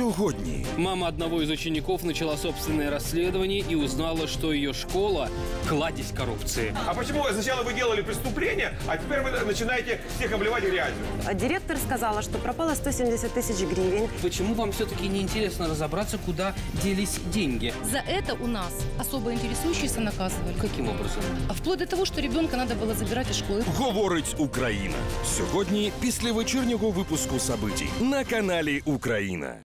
сьогодні. Мама одного із учеників почала собственне розслідування і узнала, що її школа – кладезь коррупції. А чому спочатку ви робили преступлення, а тепер ви починаєте всіх обливати грязю? Директор сказала, що пропало 170 тисяч гривень. Чому вам все-таки не цікаво розібратися, куди ділись гроші? За це у нас особо інтересуючіся наказували. Яким образом? Вплоть до того, що дитину треба було забирати з школи. Говорить Україна. Сьогодні після вечірнього випуску подій на каналі Україна.